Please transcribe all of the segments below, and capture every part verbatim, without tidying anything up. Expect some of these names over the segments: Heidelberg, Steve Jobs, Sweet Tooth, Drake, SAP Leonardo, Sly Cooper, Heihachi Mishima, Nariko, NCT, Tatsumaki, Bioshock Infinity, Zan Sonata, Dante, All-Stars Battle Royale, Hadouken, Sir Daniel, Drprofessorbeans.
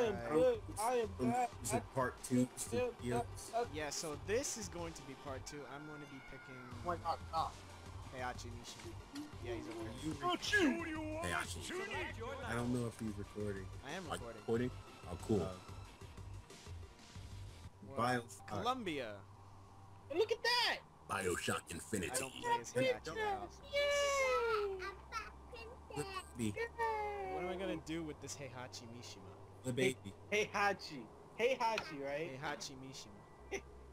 I am good. I am bad. Is it part two? Yeah, so this is going to be part two. I'm going to be picking. Why not? Ah. Heihachi Mishima. Yeah, he's over here. Heihachi. I don't know if he's recording. I am recording. Recording? Oh, cool. Uh, well, Columbia. And look at that! Bioshock Infinity. I don't play as Heihachi. What am I gonna do with this Heihachi Mishima? The baby. Heihachi. Heihachi, right? Heihachi Mishima.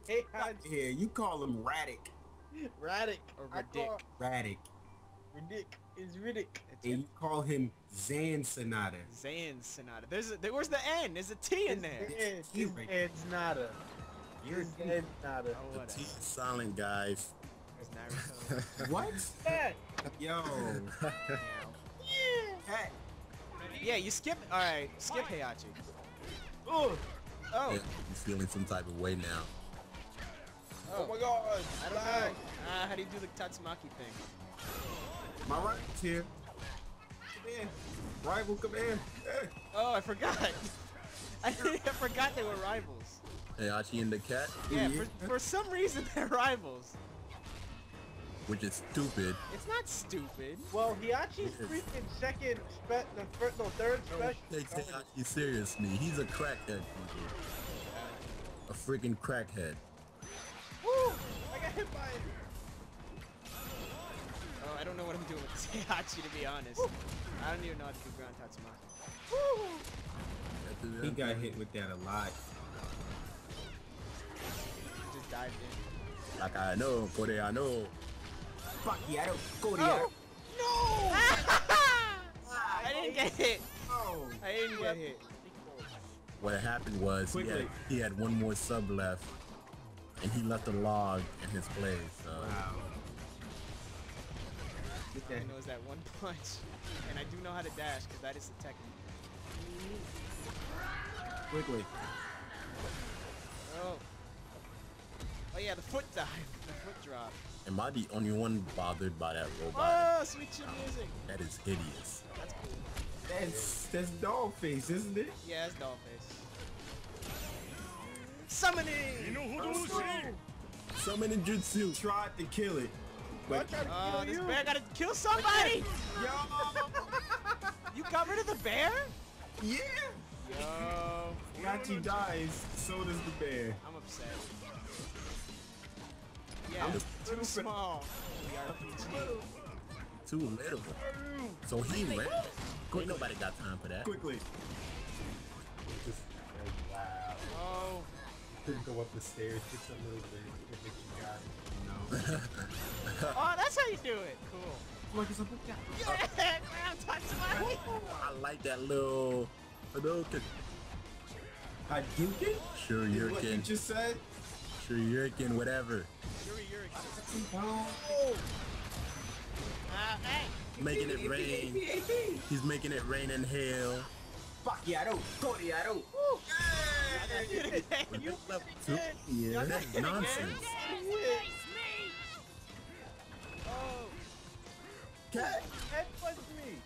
Heihachi. Yeah, you call him Raddick. Raddick. Or Raddick. Raddick. Raddick is Riddick. And you call him Zan Sonata. Zan Sonata. There's a, there, where's the N? There's a T in there. It's Sonata. You're Zan Sonata. The T is silent, guys. There's Nariko. What? That? Yo. Yeah. Hey. Yeah, you skip. All right, skip Heihachi. Oh, oh. I'm feeling some type of way now. Oh, oh my God! I don't know. Ah, uh, how do you do the Tatsumaki thing? My rival's here. Come in, rival. Come in. Hey. Oh, I forgot. I forgot they were rivals. Heihachi and the cat. Yeah, for, for some reason they're rivals. Which is stupid. It's not stupid. Well, Heihachi's freaking second, spe the first, no, third special. Take Heihachi seriously. He's a crackhead. A freaking crackhead. Woo! I got hit by it. Oh, I don't know what I'm doing with this Heihachi, to be honest. Woo. I don't even know how to do ground Tatsumaki. Woo! He got hit with that a lot. Just dived in. Like I know, Kore, I know. Fuck yeah, I don't go to oh. No! I didn't get hit. No. I didn't get hit. What happened was he had, he had one more sub left, and he left a log in his place. So. Wow. All I know is that one punch, and I do know how to dash because that is the technique. Quickly. Oh. Oh yeah, the foot dive, the foot drop. Am I the only one bothered by that robot? Oh, sweet shit music! That is hideous. That's cool. That's, that's Dollface, isn't it? Yeah, that's Dollface. Summoning! Oh, summoning Jutsu! Tried to kill it. But oh, uh, this you. bear gotta kill somebody! Yo! You got rid of the bear? Yeah! Yo! Heihachi dies, so does the bear. I'm upset. Yeah, I'm too small. Too little. So he went. Ain't nobody got time for that. Quickly. Wow. Oh. Didn't go up the stairs just a little bit. No. Oh, that's how you do it. Cool. Look, it's a book down. Yeah, ground Tatsumaki. I like that little Hadouken. Hadouken? Sure, you're what you just said. Sure, you're again. Whatever. Making it rain. He's making it rain and hail. Fuck yeah, I don't. Go to I don't. You level two. Yeah, that's nonsense. Oh. Cat. That was me.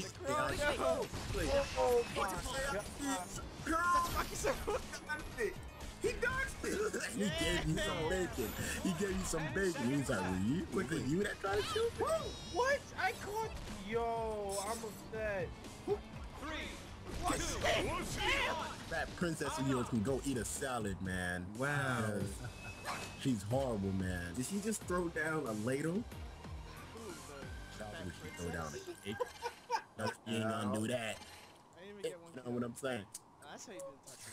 See? Oh, he dodged it! He gave you some bacon. He gave you some bacon. He was like, were you, was it you that tried to shoot me? Whoa, what? I caught... Yo, I'm upset. Three, one, two, one, that princess of yours can go eat a salad, man. Wow. She's horrible, man. Did she just throw down a ladle? Probably she throw down a cake. No, she ain't gonna do that. I didn't even get one. You know what I'm saying? That's how you didn't touch him.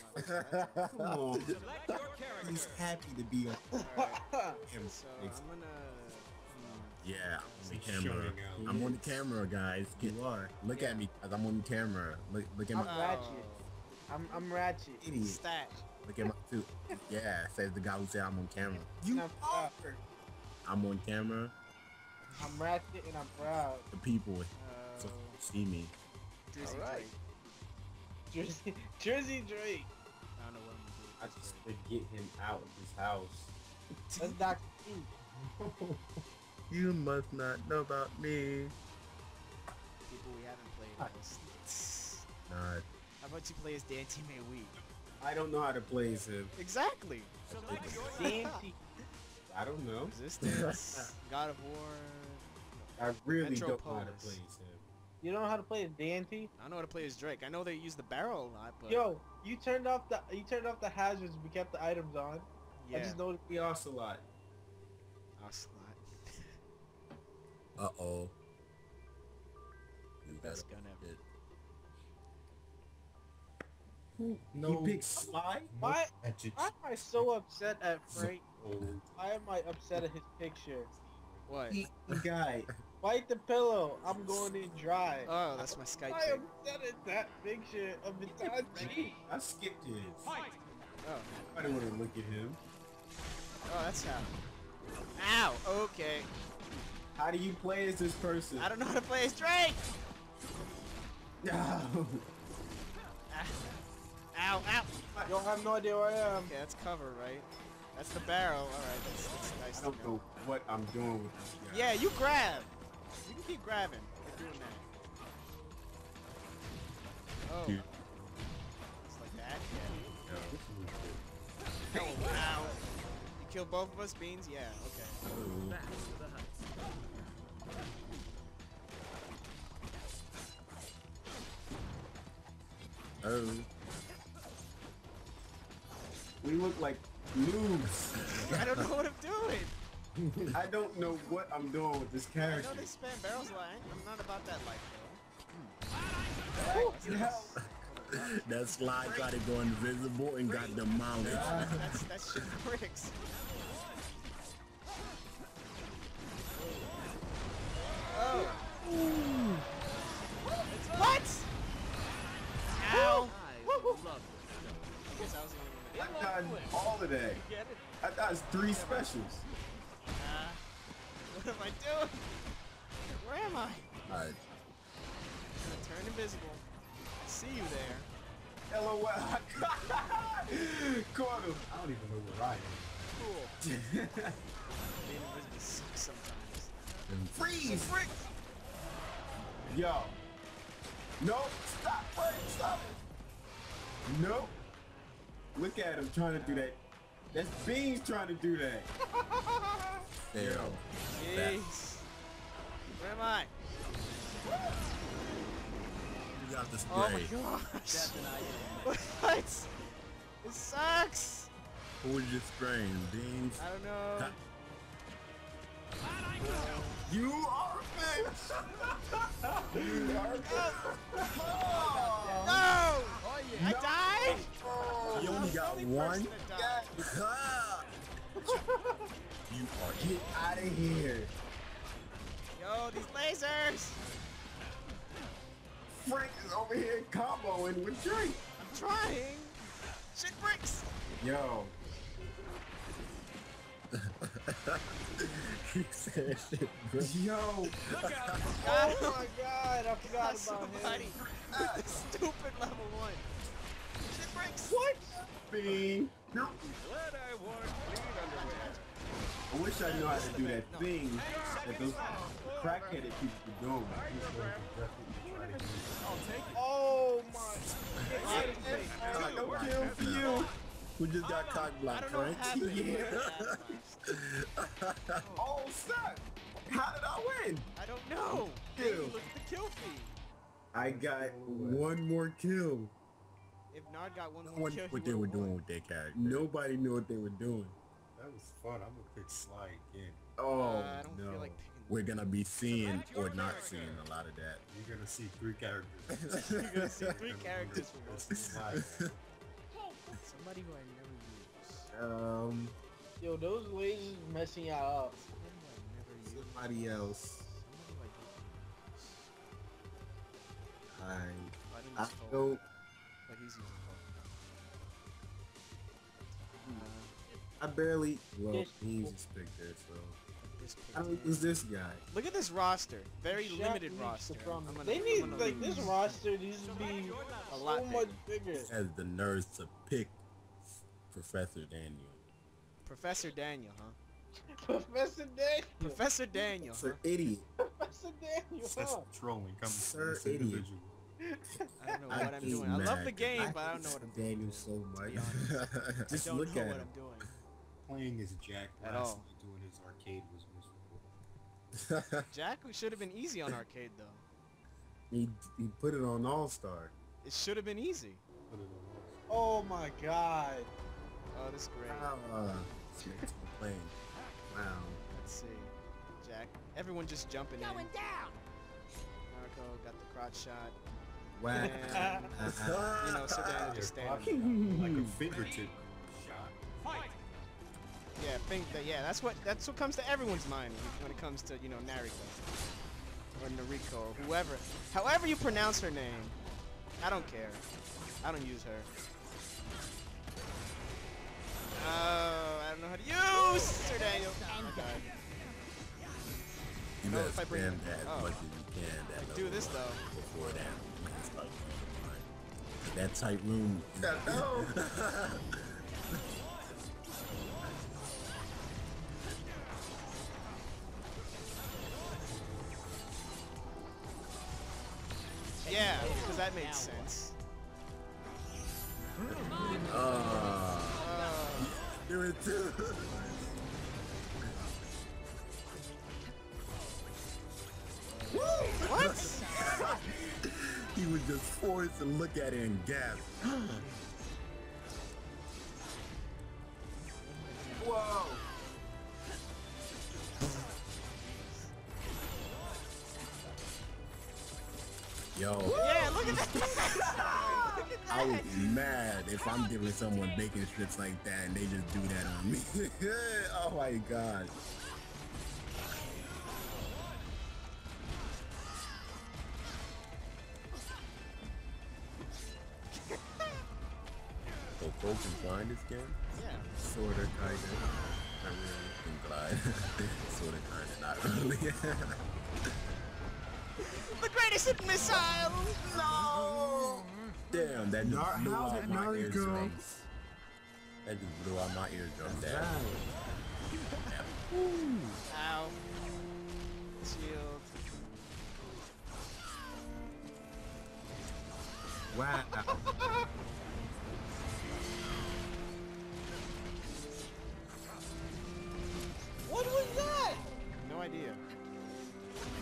Come on. Select your character. He's happy to be on. Right. So I'm gonna... Yeah, I'm on the camera. I'm on the camera, guys. Get, you are. Look yeah. at me. I'm on the camera. Look, look at my... I'm ratchet. I'm, I'm ratchet. Idiot. Stat. Look at my suit. Yeah, says the guy who said I'm on camera. You are. I'm on camera. I'm ratchet and I'm proud. The people uh, so see me. All right. Jersey, Jersey Drake. I don't know what I'm gonna do. I just to get him out of his house. That's Doctor Seuss. You must not know about me. People we haven't played. Nah. I How about you play as Dante May Wee? I don't know how to play as him. Exactly. So Dante. I don't know. Resistance. God of War. I really Metro don't Polis. know how to play as him. You don't know how to play as Dante? I know how to play as Drake. I know they use the barrel a lot, but yo, you turned off the you turned off the hazards. We kept the items on. Yeah. I just noticed the Ocelot. Ocelot. uh oh. Best gun ever. It. Who? No. He picked Sly? Why, why am I so upset at Frank? Why am I upset at his picture? What? Eat the guy. Bite the pillow. I'm going in dry. Oh, that's my Skype. Why am I upset at that picture of the Tatsumaki? I skipped it. Fight. Oh. I didn't want to look at him. Oh, that's how. Ow. Okay. How do you play as this person? I don't know how to play as Drake. No. Ow, ow! Yo, I have no idea where I am. Okay, that's cover, right? That's the barrel. Alright, that's, that's nice. I don't know what I'm doing with this guy. Yeah, you grab! You can keep grabbing. We're doing that. Oh. Dude. It's like that? Yeah. Yeah. Oh, wow. You killed both of us, Beans? Yeah, okay. Oh. Back to the hunt. Oh. We look like noobs. I don't know what I'm doing. I don't know what I'm doing with this character. I know they spam barrels a lot. I'm not about that life though. Hmm. That, that slide tried to go invisible and Freak. got demolished. Yeah. That's, that's shit bricks. Oh. Ooh. What? Ow. I love I guess I was gonna I've gotten all of that. I thought it was three specials. Uh, what am I doing? Where am I? Alright. Turn invisible. See you there. LOL. Caught him. I don't even know where I am. Cool. Being invisible sucks sometimes. Freeze! Freeze! Yo. Nope. Stop playing. Stop it. Nope. Look at him trying to do that. That's Beans trying to do that. There. Jeez. Where am I? You got the spray. Oh my gosh. What? It sucks. Who was you spraying, Beans? I don't know. You are a bitch. You are a bitch. Oh. No. Oh, yeah. I no. died. Oh, you only got one? You are get out of here. Yo, these lasers! Frank is over here comboing with Drake. I'm trying. Shit bricks. Yo. He said shit bricks. Yo. Look out. Oh my god, I forgot about him. Ah. Stupid level one. What? Bing. Nope. I, I wish I knew how to do that no. thing that those crackheaded people do. Oh my! No kill for you. We just got cock blocked, right? Yeah. Oh snap! How did I win? I don't know. Dude, look at the kill feed. I got one more kill. If Nard got one, no one killed, what they were doing with their character. Nobody knew what they were doing. That was fun. I'm gonna pick Sly again. Oh uh, I don't no! Feel like we're gonna be seeing so or not character. seeing a lot of that. You're gonna see three characters. You're gonna see three characters from us. Somebody who I never use. Um. Yo, those lasers messing y'all up. Somebody else. I. I don't. But he's using uh, I barely well he's just picked there, so I don't use this guy. Look at this roster. Very Shaq limited roster. The I'm gonna, they need like lose. this roster needs to be a lot so much bigger. As the nerds to pick Professor Daniel. Professor Daniel, huh? Professor Daniel. Professor Daniel. Sir huh? Idiot. Professor Daniel. That's huh? trolling. Come Sir Idiot. Individual. I don't know what I'm doing. Mac. I love the game, I but I don't know what I'm doing. Daniel so much. Just I don't look know at what him. I'm doing. Playing as Jack at all. Doing his arcade was miserable. Jack should have been easy on arcade though. He he put it on All Star. It should have been easy. Oh my God. Oh, this is great. Uh, wow. Let's see. Jack. Everyone just jumping Going in. Going down. Nariko got the crotch shot. Wow. And, you know, sit down and just stand. Like a fingertip shot. Fight. Yeah, think that. Yeah, that's what. That's what comes to everyone's mind when it comes to you know Nariko or Nariko, or whoever, however you pronounce her name. I don't care. I don't use her. Oh, I don't know how to use Sir Daniel. Oh, God. You know, if I bring him, oh. Much as you can, that do this though. Before that, like, that tight room. No. Yeah, because that makes sense. Oh. Oh. Do it too. Woo! What? He was just forced to look at it and gasp. Whoa! Yo, yeah, look at that. Look at that. I would be mad if I'm giving someone bacon strips like that and they just do that on me. Oh my God. So folks can find this game? Yeah. Sorta, kinda. I really can glide. Sorta, kinda, not really. The greatest hit missile! No! Damn, that just blew out my eardrums. That just blew out my eardrums. Damn. Ow. Shield. Wow. What was that? No idea.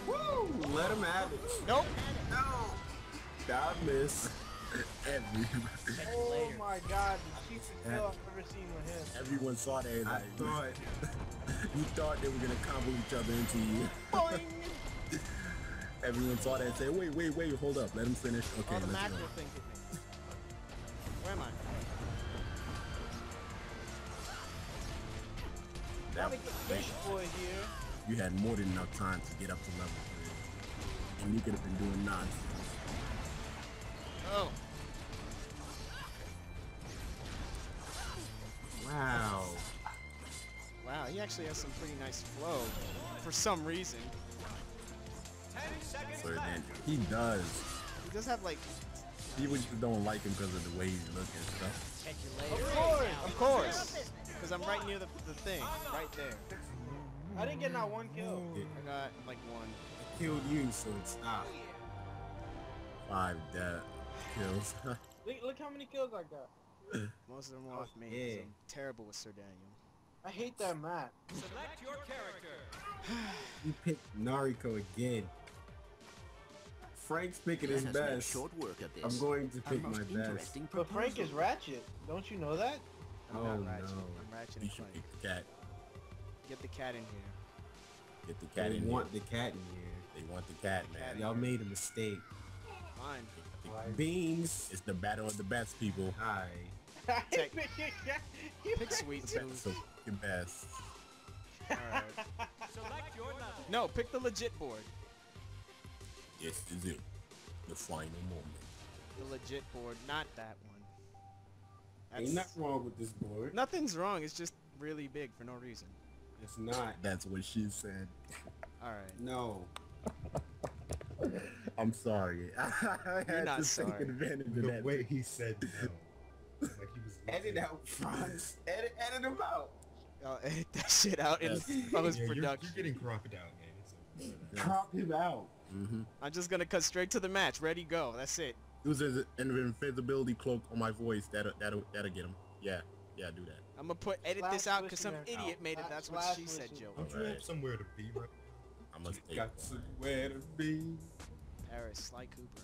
Woo! Let him have it. Nope. No. That miss. Everybody. Oh my God! The cheapest kill I've ever seen with him. Everyone saw that. I thought. You thought they were gonna combo each other into you. Everyone saw that and said, "Wait, wait, wait! Hold up! Let him finish." Okay, oh, the let's go. Thing hit me. Where am I? That was fish boy here. You had more than enough time to get up to level three. And you could have been doing nonsense. Oh. Wow. Wow, he actually has some pretty nice flow. For some reason. Ten seconds left. He does. He does have like... People just don't like him because of the way he's looking and stuff. Of course! Of course! Because I'm right near the, the thing. Right there. I didn't get not one kill. Yeah. I got like one. I killed you, so it's not five dead kills. look, look how many kills I got. Most of them were off me. Yeah. I'm terrible with Sir Daniel. I hate that map. Select your character. You picked Nariko again. Frank's picking his best. Short work of this. I'm going to pick my best. But Frank is Ratchet. Don't you know that? I'm oh not Ratchet. No. I'm Ratchet and Clank. That. Get the cat in here. Get the cat they in here. They want the cat in here. They want the cat, the man. Y'all made a mistake. Fine. Beans. It's the battle of the best, people. Hi. Pick, pick Sweet Tooth. So your best. All right. Select your level. No, pick the legit board. Yes, is it. The final moment. The legit board, not that one. That's... Ain't nothing wrong with this board. Nothing's wrong. It's just really big for no reason. It's not. That's what she said. Alright. No. I'm sorry. I You're had not to sorry. Take advantage of the that. Way he said no. Like he was edit out front. Edit, edit him out. I'll edit that shit out in yeah, post-production. You're, you're getting crop it out, man. Crop him out. Mm-hmm. I'm just gonna cut straight to the match. Ready, go. That's it. Use an invisibility cloak on my voice. That'll that'll that'll get him. Yeah, yeah, do that. I'm gonna put edit this out because some idiot made it. That's what she said, Joe. I'm trying somewhere to be. Right? I must take. Got somewhere to be. There is Sly Cooper.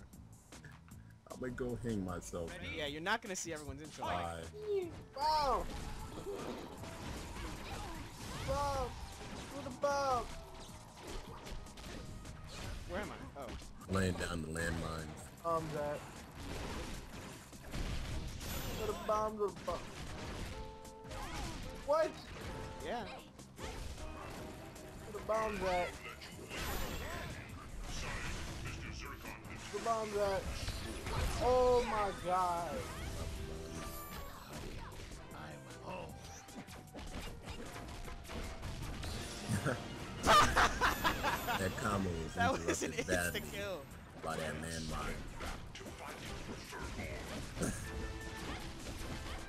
I'm gonna go hang myself. Ready? Yeah, you're not gonna see everyone's intro. Bye. Bow. Bow. Through the bow. Where am I? Oh. Laying down the landmines. Um, that. Put a bomb to the bomb. What? Yeah. Put a bomb that. Put a bomb that. Oh my god. I'm home. That combo was that was an instant kill. By that man mine.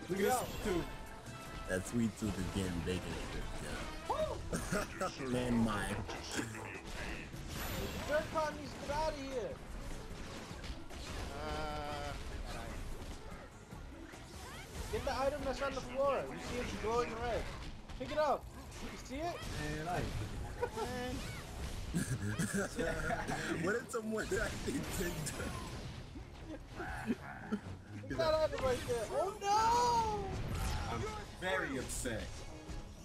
Look at that Sweet Tooth. That Sweet Tooth is getting bacon at this. Man mine. Dirt Pond needs to get out of here. Uh, get the item that's on the floor. You see it's glowing red. Pick it up. You see it? Man, I. Man. What if someone actually picked her? You got out right there. Oh no! I'm very upset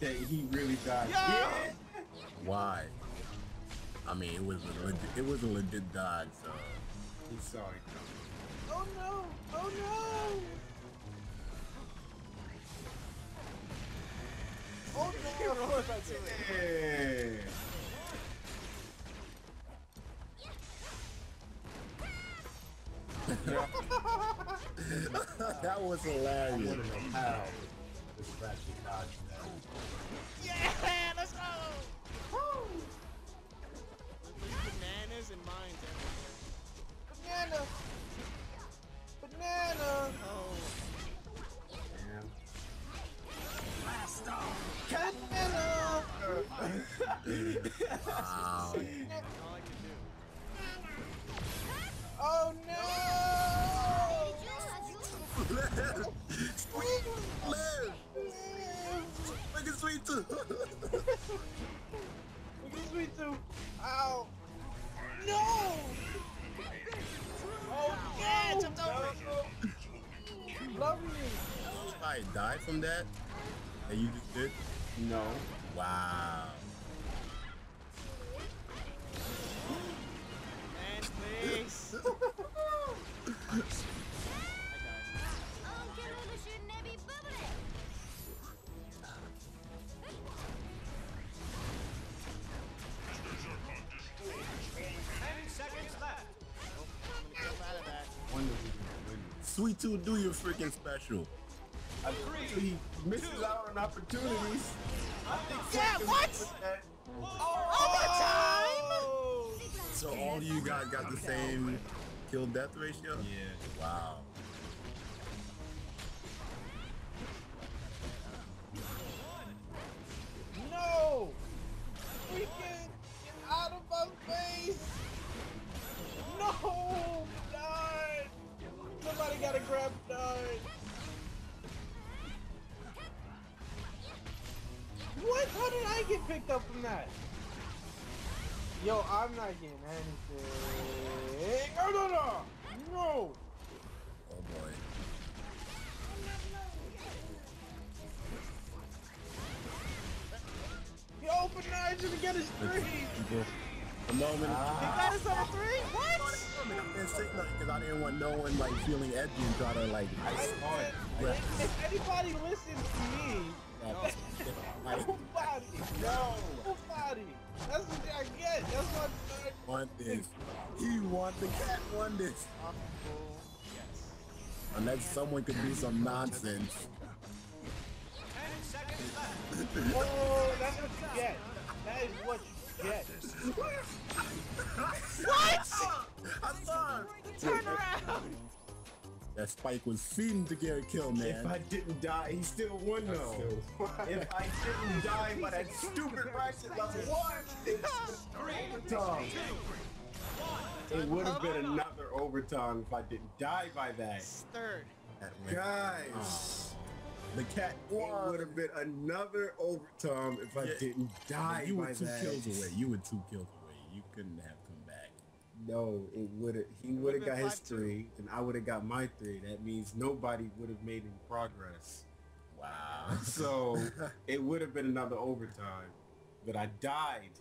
that he really died. Yeah! Why? I mean, it was a legit, it was a legit dodge, so he saw it coming. Oh no! Oh no! Oh no! Of course I did. Yeah. That was hilarious. How? Yeah, let's go! Woo! Bananas and mines everywhere. Banana! Banana! Oh. Damn. Blast off! Banana! Wow. That's all I can do. Oh no! Live! Sweet! Live! Look at Sweet Tooth! Look at Sweet Tooth! Ow! No! Oh yeah! It's over! Love me! Did I die from that? That you just did? No. Wow. Please. I died. ten seconds left. Sweet Tooth, do your freaking special. I agree. He misses out on opportunities. I think yeah, what? That. Oh, oh. Overtime! So all you guys got the same kill death ratio? Yeah. Wow. No! Freaking! Get out of my face! No! Nine! Somebody gotta grab nine! What? How did I get picked up from that? Yo, I'm not getting anything. No, no, no, no. Oh boy. He opened eyes to get his three. A moment. He got us on a three. What? I didn't say nothing because I didn't want no one like feeling edgy and try to like. I saw it. If, if anybody listens to me. No. Nobody! No! Nobody! That's what I get! That's what I want this. He want the cat won this! Yes. Unless someone could do some nonsense. ten seconds left! Oh, that's what you get! That is what you get! What?! I'm sorry! Turn around! That spike was feeding to get a kill, man. If I didn't die, he still won though. If I didn't die by that stupid practice, I won. It's overtime. It would have been another overtime if I didn't die by that. Third. Guys. Oh. The cat would have been another overtime if I yeah. didn't die I mean, you by were two that. Kills away. You were two kills away. You couldn't have come back. No, it would have. He would have got his three, two. and I would have got my three. That means nobody would have made any progress. Wow. So it would have been another overtime, but I died.